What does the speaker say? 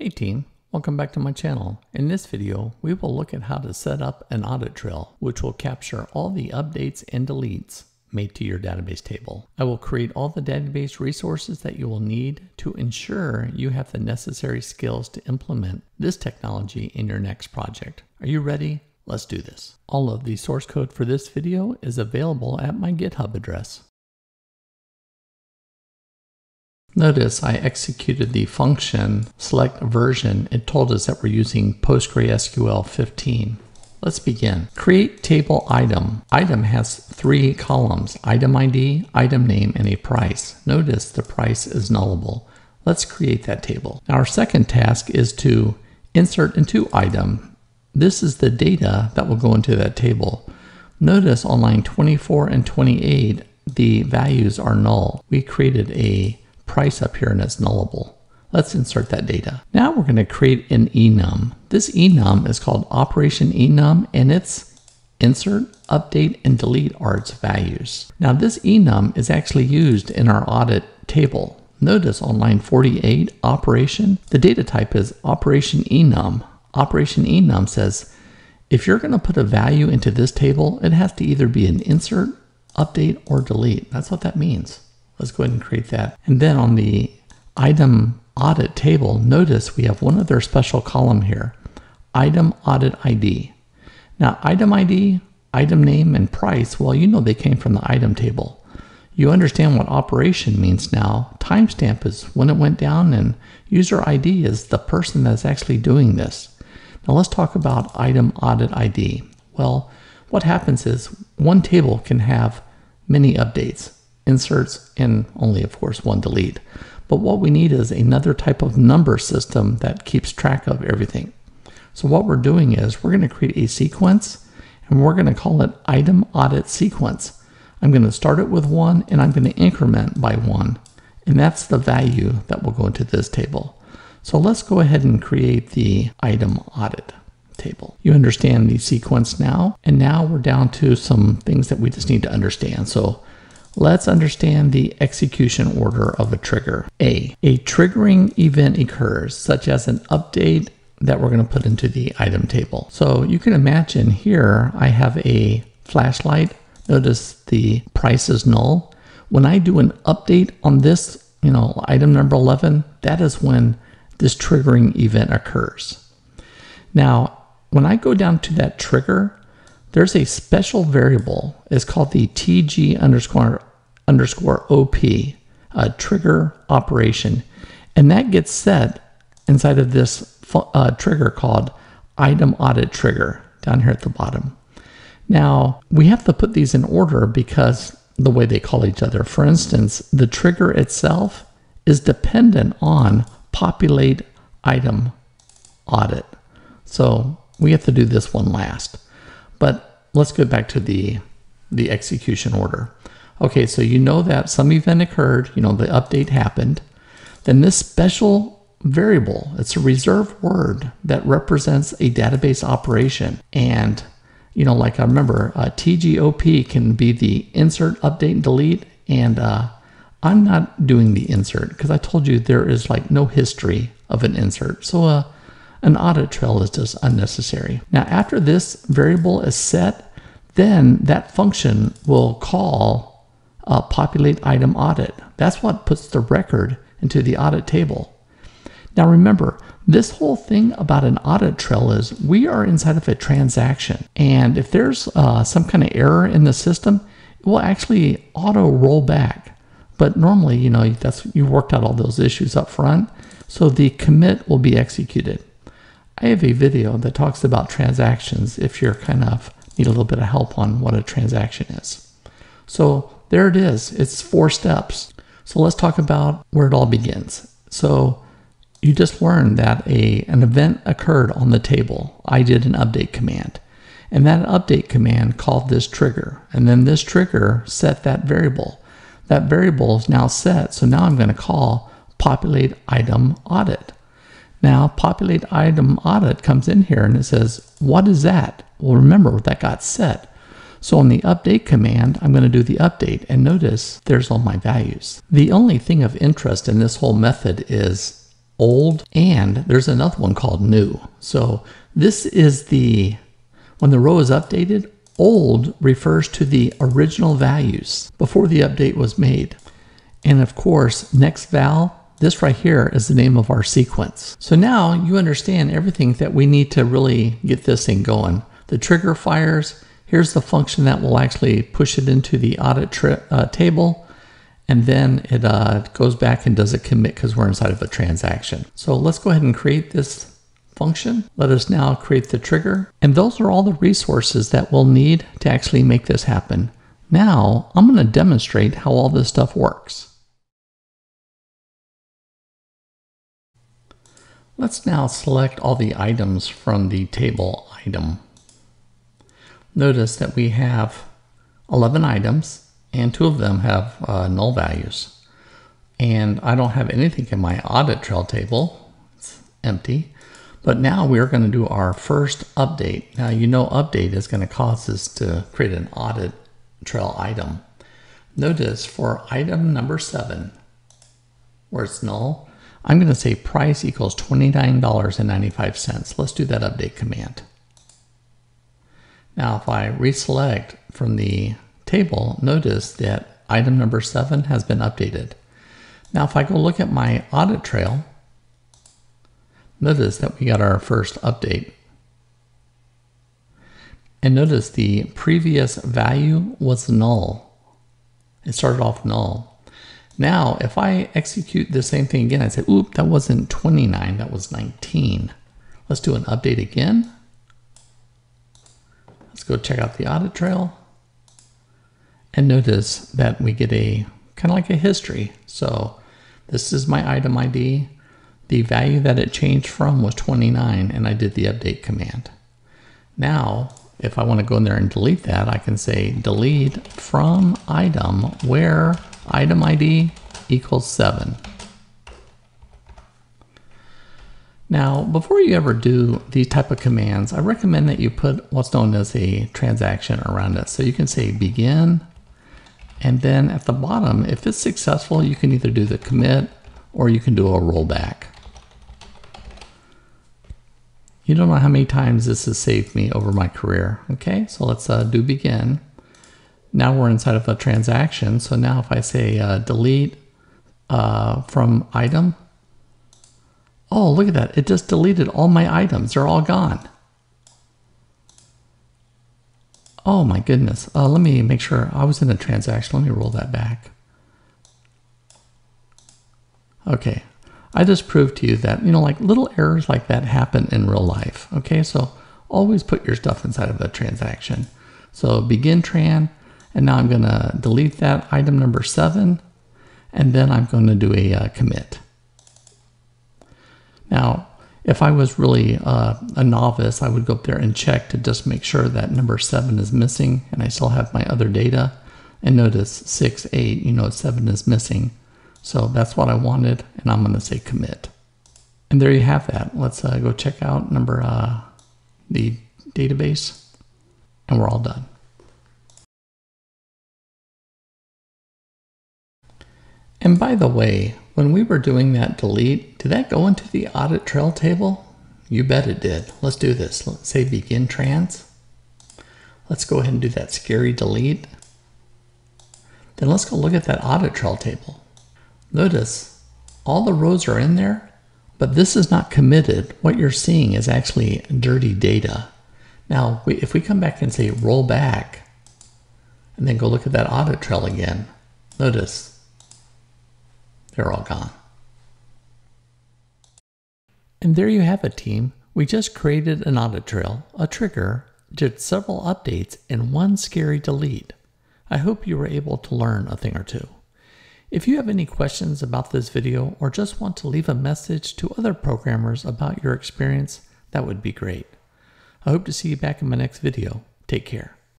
Hey team, welcome back to my channel. In this video, we will look at how to set up an audit trail, which will capture all the updates and deletes made to your database table. I will create all the database resources that you will need to ensure you have the necessary skills to implement this technology in your next project. Are you ready? Let's do this. All of the source code for this video is available at my GitHub address. Notice I executed the function select version. It told us that we're using PostgreSQL 15. Let's begin. Create table item. Item has three columns: item ID, item name, and a price. Notice the price is nullable. Let's create that table. Our second task is to insert into item. This is the data that will go into that table. Notice on line 24 and 28, the values are null. We created a price up here and it's nullable. Let's insert that data. Now we're going to create an enum. This enum is called Operation Enum, and its insert, update, and delete are its values. Now this enum is actually used in our audit table. Notice on line 48, operation, the data type is Operation Enum. Operation Enum says if you're going to put a value into this table, it has to either be an insert, update, or delete. That's what that means. Let's go ahead and create that. And then on the item audit table, notice we have one other special column here, item audit ID. Now item ID, item name, and price, well, you know they came from the item table. You understand what operation means now. Timestamp is when it went down, and user ID is the person that's actually doing this. Now let's talk about item audit ID. Well, what happens is one table can have many updates, inserts, and only, of course, one delete. But what we need is another type of number system that keeps track of everything. So what we're doing is we're going to create a sequence, and we're going to call it item audit sequence. I'm going to start it with 1, and I'm going to increment by 1. And that's the value that will go into this table. So let's go ahead and create the item audit table. You understand the sequence now, and now we're down to some things that we just need to understand. So let's understand the execution order of a trigger. A triggering event occurs, such as an update that we're going to put into the item table. So you can imagine here I have a flashlight. Notice the price is null. When I do an update on this, item number 11, that is when this triggering event occurs. Now, when I go down to that trigger, there's a special variable. It's called the TG_OP, a trigger operation. And that gets set inside of this trigger called item audit trigger down here at the bottom. Now, we have to put these in order because the way they call each other. For instance, the trigger itself is dependent on populate item audit. So we have to do this one last. But let's go back to the execution order. Okay, so you know that some event occurred, the update happened. Then this special variable, it's a reserved word that represents a database operation. And, like I remember, TG_OP can be the insert, update, and delete. And I'm not doing the insert because I told you there is no history of an insert. So an audit trail is just unnecessary. Now, after this variable is set, then that function will call populate item audit. That's what puts the record into the audit table. Now, remember, this whole thing about an audit trail is we are inside of a transaction. And if there's some kind of error in the system, it will actually auto roll back. But normally, you worked out all those issues up front. So the commit will be executed. I have a video that talks about transactions if you're need a little bit of help on what a transaction is. So there it is. It's 4 steps. So let's talk about where it all begins. So you just learned that an event occurred on the table. I did an update command. And that update command called this trigger. And then this trigger set that variable. That variable is now set. So now I'm going to call populate item audit. Now, populate item audit comes in here and it says, what is that? Well, remember that got set. So on the update command, I'm going to do the update, and notice there's all my values. The only thing of interest in this whole method is old, and there's another one called new. So this is the, when the row is updated, old refers to the original values before the update was made. And of course, nextVal, this right here is the name of our sequence. So now you understand everything that we need to really get this thing going. The trigger fires, here's the function that will actually push it into the audit table, and then it goes back and does a commit because we're inside of a transaction. So let's go ahead and create this function. Let us now create the trigger. And those are all the resources that we'll need to actually make this happen. Now I'm going to demonstrate how all this stuff works. Let's now select all the items from the table item. Notice that we have 11 items and 2 of them have null values. And I don't have anything in my audit trail table. It's empty. But now we're going to do our first update. Now you know update is going to cause us to create an audit trail item. Notice for item number 7, where it's null, I'm going to say price equals $29.95. Let's do that update command. Now if I reselect from the table, notice that item number 7 has been updated. Now if I go look at my audit trail, notice that we got our first update. And notice the previous value was null. It started off null. Now if I execute the same thing again, I say, oop, that wasn't 29, that was 19. Let's do an update again. Let's go check out the audit trail. And notice that we get a kind of like a history. So this is my item ID. The value that it changed from was 29, and I did the update command. Now, if I want to go in there and delete that, I can say delete from item where item ID equals 7. Now, before you ever do these type of commands, I recommend that you put what's known as a transaction around it. So you can say begin, and then at the bottom, if it's successful, you can either do the commit or you can do a rollback. You don't know how many times this has saved me over my career. Okay, so let's do begin. Now we're inside of a transaction. So now if I say delete from item, oh, look at that. It just deleted all my items. They're all gone. Oh my goodness. Let me make sure I was in a transaction. Let me roll that back. Okay. I just proved to you that, you know, like little errors like that happen in real life. Okay, so always put your stuff inside of a transaction. So begin tran, and now I'm going to delete that item number 7, and then I'm going to do a commit. Now, if I was really a novice, I would go up there and check to just make sure that number 7 is missing, and I still have my other data. And notice 6, 8, you know, 7 is missing. So that's what I wanted, and I'm going to say commit. And there you have that. Let's go check out number the database, and we're all done. And by the way, when we were doing that delete, did that go into the audit trail table? You bet it did. Let's do this. Let's say begin trans. Let's go ahead and do that scary delete. Then let's go look at that audit trail table. Notice all the rows are in there, but this is not committed. What you're seeing is actually dirty data. Now, if we come back and say roll back, and then go look at that audit trail again, notice they're all gone. And there you have it, team. We just created an audit trail, a trigger, did several updates, and one scary delete. I hope you were able to learn a thing or two. If you have any questions about this video or just want to leave a message to other programmers about your experience, that would be great. I hope to see you back in my next video. Take care.